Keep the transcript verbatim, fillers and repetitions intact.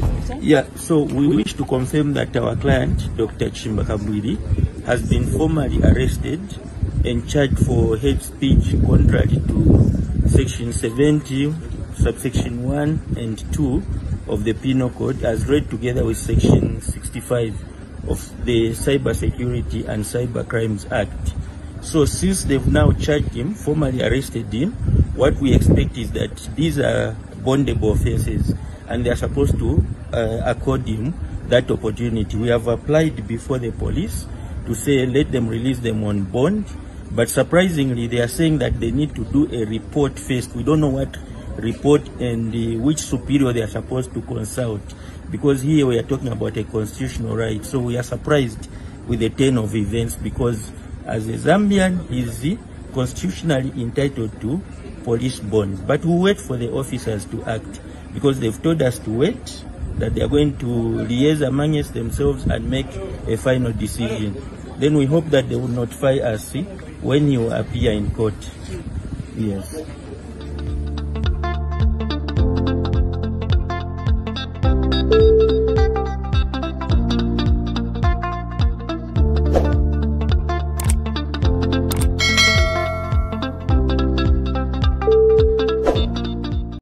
Okay. Yeah, so we wish to confirm that our client, Doctor Chishimba Kambwili, has been formally arrested and charged for hate speech contrary to Section seventy, subsection one and two of the Penal Code, as read together with Section sixty-five of the Cyber Security and Cyber Crimes Act. So since they've now charged him, formally arrested him, what we expect is that these are bondable offences and they are supposed to uh, accord him that opportunity. We have applied before the police to say let them release them on bond, but surprisingly they are saying that they need to do a report first. We don't know what report and uh, which superior they are supposed to consult, because here we are talking about a constitutional right. So we are surprised with the turn of events, because as a Zambian, he is constitutionally entitled to police bond. But we wait for the officers to act, because they've told us to wait, that they are going to liaise amongst themselves and make a final decision. Then we hope that they will notify us when you appear in court. Yes.